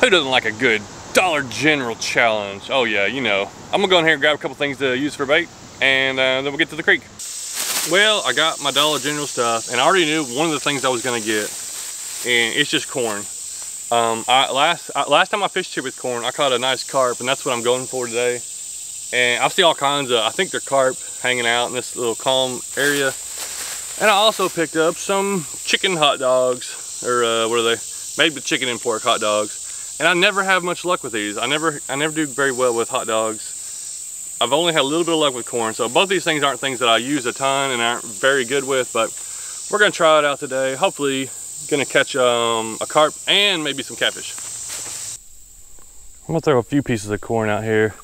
Who doesn't like a good Dollar General challenge? Oh yeah, you know. I'm gonna go in here and grab a couple things to use for bait, and then we'll get to the creek. Well, I got my Dollar General stuff, and I already knew one of the things I was gonna get, and it's just corn. Last time I fished it with corn, I caught a nice carp, and that's what I'm going for today. And I see all kinds of, I think they're carp hanging out in this little calm area. And I also picked up some chicken hot dogs, or what are they? Made with chicken and pork hot dogs. And I never have much luck with these. I never do very well with hot dogs. I've only had a little bit of luck with corn. So both these things aren't things that I use a ton and aren't very good with, but we're gonna try it out today. Hopefully gonna catch a carp and maybe some catfish. I'm gonna throw a few pieces of corn out here.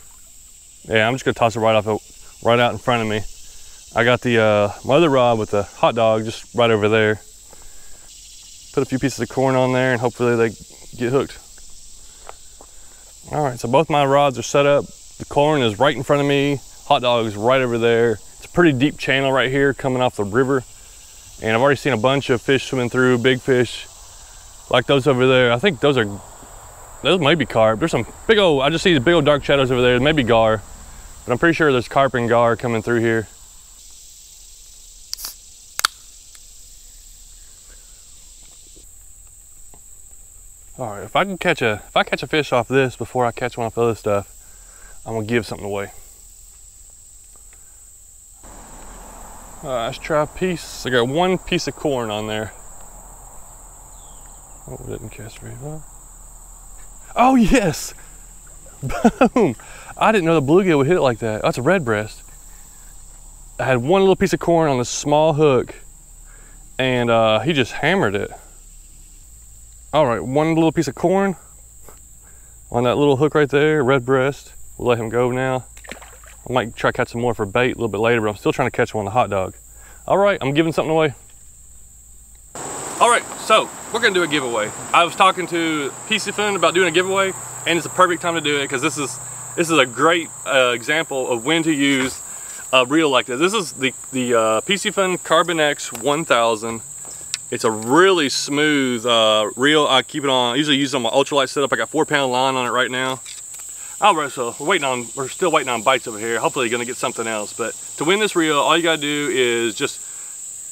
Yeah, I'm just gonna toss it right out in front of me. I got the my other rod with the hot dog just right over there. Put a few pieces of corn on there and hopefully they get hooked. All right, so both my rods are set up. The corn is right in front of me. Hot dog is right over there. It's a pretty deep channel right here coming off the river. And I've already seen a bunch of fish swimming through, big fish, like those over there. I think those may be carp. There's some big old, I just see the big old dark shadows over there. Maybe gar. But I'm pretty sure there's carp and gar coming through here. All right, if I catch a fish off this before I catch one off the other stuff, I'm gonna give something away. All right, let's try a piece. I got one piece of corn on there. Oh, didn't catch very well. Oh yes, boom. I didn't know the bluegill would hit it like that. That's a redbreast. I had one little piece of corn on this small hook and he just hammered it. All right, one little piece of corn on that little hook right there, redbreast. We'll let him go now. I might try to catch some more for bait a little bit later, but I'm still trying to catch one on the hot dog. All right, I'm giving something away. All right, so we're gonna do a giveaway. I was talking to Piscifun about doing a giveaway, and it's the perfect time to do it because this is a great example of when to use a reel like this. This is the Piscifun Carbon X 1000. It's a really smooth reel. I keep it on, usually use it on my ultralight setup. I got 4 pound line on it right now. All right, so we're still waiting on bites over here. Hopefully you're gonna get something else. But to win this reel, all you gotta do is just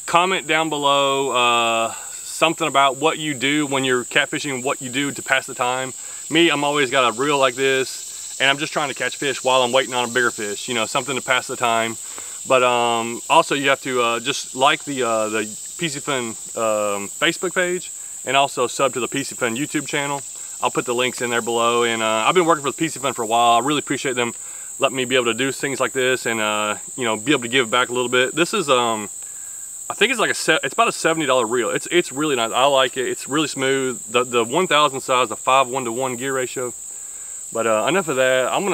comment down below something about what you do when you're catfishing, what you do to pass the time. Me, I'm always got a reel like this and I'm just trying to catch fish while I'm waiting on a bigger fish, you know, something to pass the time. But also you have to just like the Piscifun Facebook page and also sub to the Piscifun YouTube channel. I'll put the links in there below. And I've been working for the Piscifun for a while. I really appreciate them letting me be able to do things like this and you know, be able to give back a little bit. This is, I think it's like it's about a $70 reel. It's really nice, I like it. It's really smooth. The 1000 size, the 5:1 to 1 gear ratio. But enough of that. I'm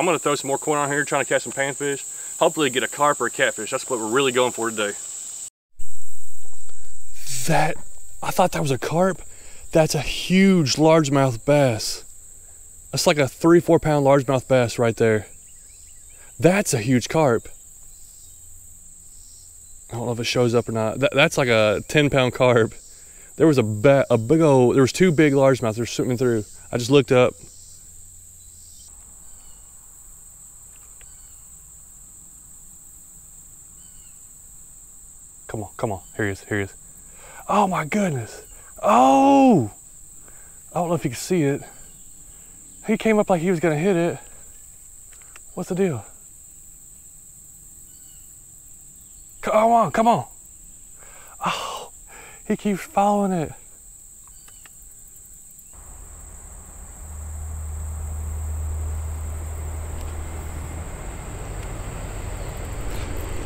gonna throw some more corn on here, trying to catch some panfish. Hopefully get a carp or a catfish. That's what we're really going for today. That, I thought that was a carp. That's a huge largemouth bass. That's like a 3-4 pound largemouth bass right there. That's a huge carp. I don't know if it shows up or not. That's like a 10-pound carp. There was a big old, there was two big largemouth they're swimming through. I just looked up. Come on, come on, here he is. Oh my goodness. Oh, I don't know if you can see it. He came up like he was gonna hit it. What's the deal? Come on, come on. Oh, he keeps following it.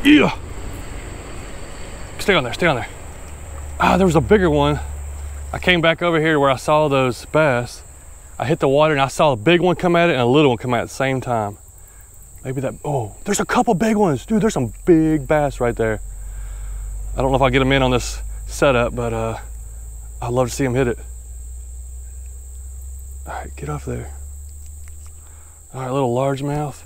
Yeah. Stay on there. Ah, there was a bigger one. I came back over here where I saw those bass. I hit the water and I saw a big one come at it and a little one come at it at the same time. Maybe that, oh, there's a couple big ones. Dude, there's some big bass right there. I don't know if I'll get them in on this setup, but I'd love to see them hit it. All right, get off there. All right, little largemouth.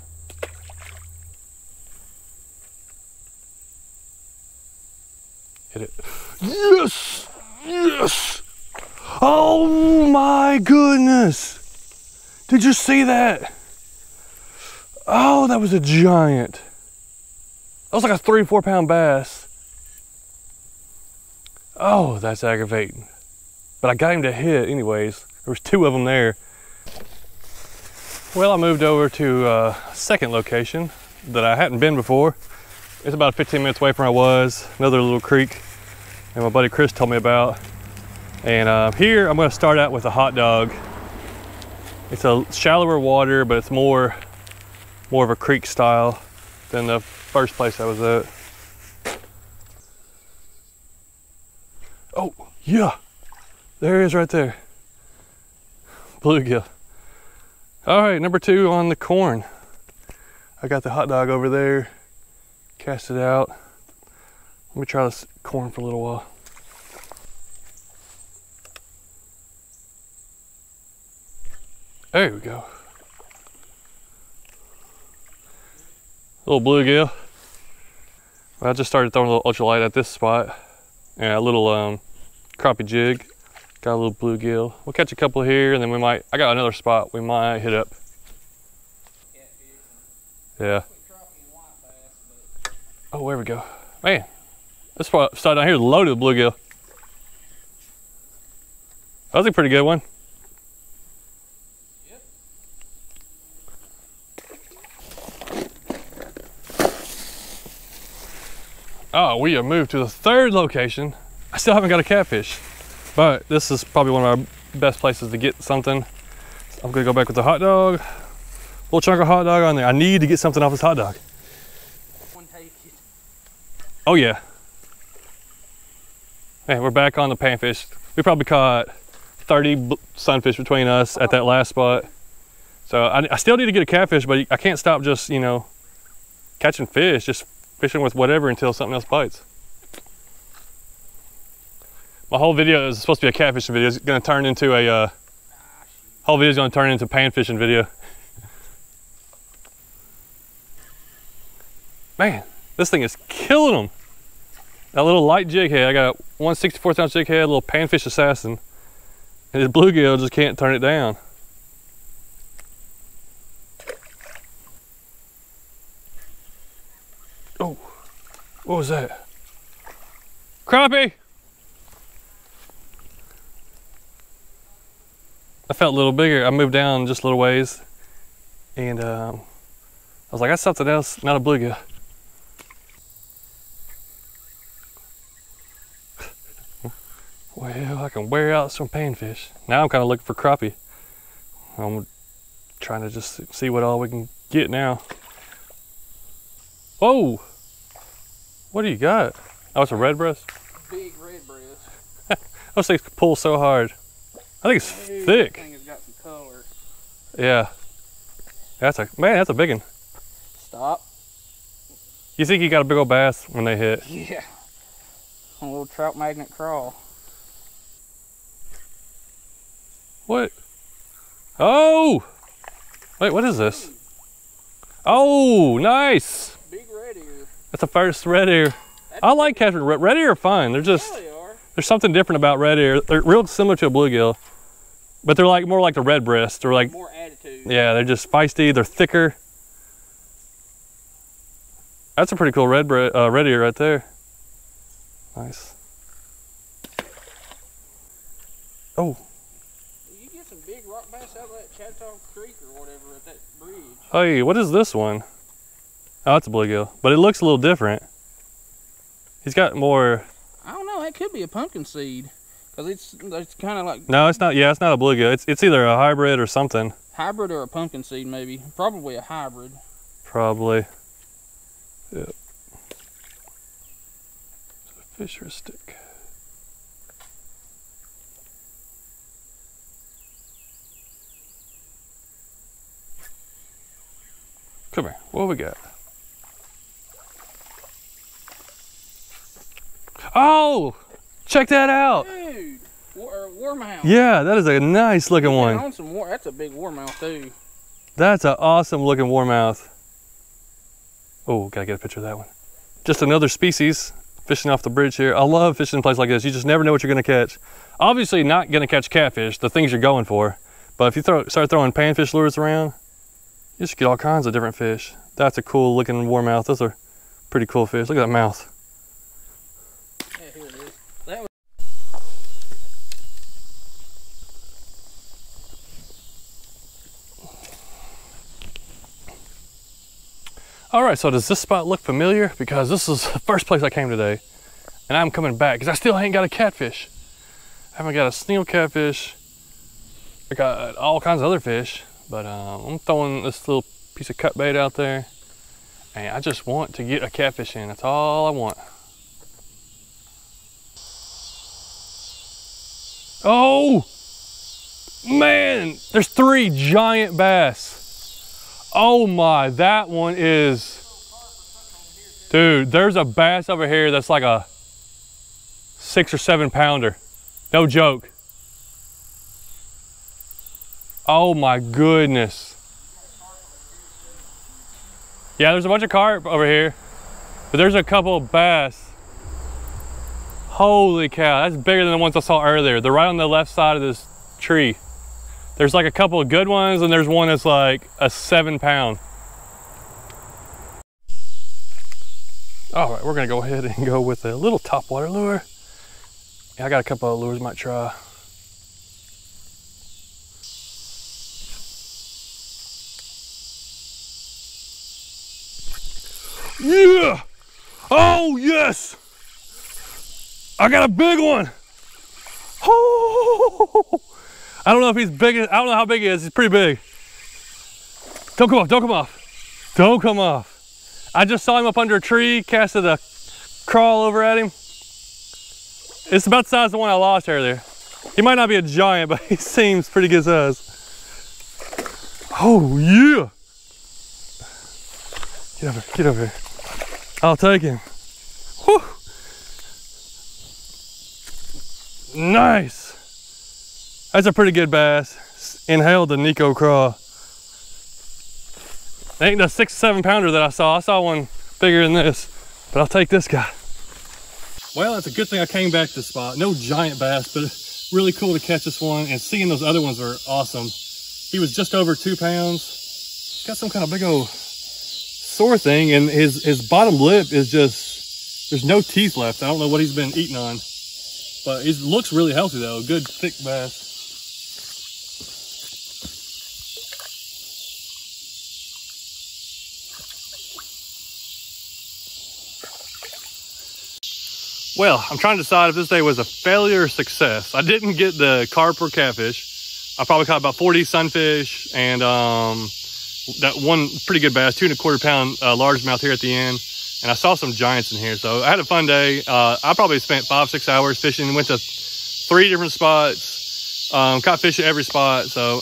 Hit it. Yes! Yes! Oh my goodness! Did you see that? Oh, that was a giant. That was like a 3-4 pound bass. Oh, that's aggravating. But I got him to hit anyways. There was 2 of them there. Well, I moved over to a second location that I hadn't been before. It's about 15 minutes away from where I was, another little creek, and my buddy Chris told me about. And here I'm going to start out with a hot dog. It's a shallower water, but it's more of a creek style than the first place I was at. Oh yeah, there he is right there. Bluegill. All right, number 2 on the corn. I got the hot dog over there, cast it out. Let me try this corn for a little while. There we go. Little bluegill. Well, I just started throwing a little ultralight at this spot and a little crappie jig. Got a little bluegill. We'll catch a couple here and then we might, I got another spot we might hit up. Yeah. Oh, there we go. Man, this spot down here is loaded with bluegill. That was a pretty good one. Oh, we have moved to the 3rd location. I still haven't got a catfish, but this is probably one of our best places to get something. So I'm gonna go back with the hot dog. Little chunk of hot dog on there. I need to get something off this hot dog. Oh yeah. Hey, we're back on the panfish. We probably caught 30 sunfish between us at that last spot. So I still need to get a catfish, but I can't stop just, you know, catching fish, just fishing with whatever until something else bites. My whole video is supposed to be a catfishing video. It's gonna turn into a, whole video's gonna turn into a panfishing video. Man, this thing is killing them. That little light jig head, I got 164 ounce jig head, a little panfish assassin. And his bluegill just can't turn it down. Oh, what was that? Crappie! I felt a little bigger. I moved down just a little ways and I was like, that's something else, not a bluegill. Well, I can wear out some panfish. Now I'm kind of looking for crappie. I'm trying to just see what all we can get now. Whoa! What do you got? Oh, it's a redbreast? Big redbreast. Those things pull so hard. I think it's thick. That thing has got some color. Yeah. That's a, man, that's a big one. Stop. You think you got a big old bass when they hit? Yeah. A little trout magnet craw. What? Oh! Wait, what is this? Oh, nice! Big red ear. That's the first red ear. I like catching red. Red ear are fun. They're just, there's something different about red ear. They're real similar to a bluegill, but they're like more like the red breast. They're like more attitude. Yeah, they're just feisty. They're thicker. That's a pretty cool red ear right there. Nice. Oh. You get some big rock bass out of that Chattahaw Creek or whatever at that bridge. Hey, what is this one? Oh, it's a bluegill, but it looks a little different. He's got more. I don't know. That could be a pumpkin seed, cause it's kind of like. No, it's not. Yeah, it's not a bluegill. It's either a hybrid or something. Hybrid or a pumpkin seed, maybe. Probably a hybrid. Probably. Yep. Fish or a stick. Come here. What we got? Oh, check that out. Dude, warmouth. Yeah, that is a nice looking one. On some that's a big warmouth too. That's an awesome looking warmouth. Oh, gotta get a picture of that one. Just another species fishing off the bridge here. I love fishing in a place like this. You just never know what you're gonna catch. Obviously not gonna catch catfish, the things you're going for, But if you start throwing panfish lures around, you just get all kinds of different fish. That's a cool looking warmouth. Those are pretty cool fish. Look at that mouth. Yeah, here it is. That was all right, so does this spot look familiar? Because this is the first place I came today, and I'm coming back because I still ain't got a catfish. I haven't got a snail catfish. I got all kinds of other fish, but I'm throwing this little piece of cut bait out there, and I just want to get a catfish in. That's all I want. Oh man, there's three giant bass. Oh my, that one is, dude, there's a bass over here that's like a 6 or 7 pounder. No joke. Oh my goodness. Yeah, there's a bunch of carp over here, but there's a couple of bass. Holy cow, that's bigger than the ones I saw earlier. They're right on the left side of this tree. There's like a couple of good ones, and there's one that's like a 7 pound. All right, we're gonna go ahead and go with a little topwater lure. Yeah, I got a couple of lures I might try. Yeah! Oh yes! I got a big one. Oh! I don't know if he's big. I don't know how big he is. He's pretty big. Don't come off! Don't come off! Don't come off! I just saw him up under a tree. Casted a crawl over at him. It's about the size of the one I lost earlier. He might not be a giant, but he seems pretty good size. Oh yeah! Get over here! Get over here! I'll take him. Whew. Nice. That's a pretty good bass. Inhaled the Nico craw. That ain't the 6 or 7 pounder that I saw. I saw one bigger than this, but I'll take this guy. Well, it's a good thing I came back to the spot. No giant bass, but it's really cool to catch this one, and seeing those other ones are awesome. He was just over 2 pounds. Got some kind of big old sore thing, and his bottom lip is just, there's no teeth left. I don't know what he's been eating on, but he looks really healthy though. Good thick bass. Well, I'm trying to decide if this day was a failure or success. I didn't get the carp or catfish. I probably caught about 40 sunfish and that one pretty good bass, 2 1/4 pound largemouth here at the end, and I saw some giants in here. So I had a fun day. I probably spent 5 or 6 hours fishing. Went to 3 different spots, caught fish at every spot. So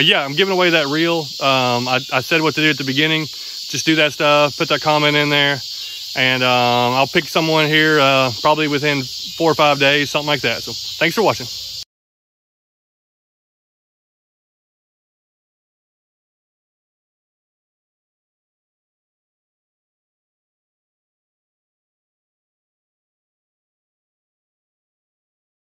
yeah, I'm giving away that reel. I said what to do at the beginning. Just do that stuff, put that comment in there, and I'll pick someone here probably within 4 or 5 days, something like that. So thanks for watching.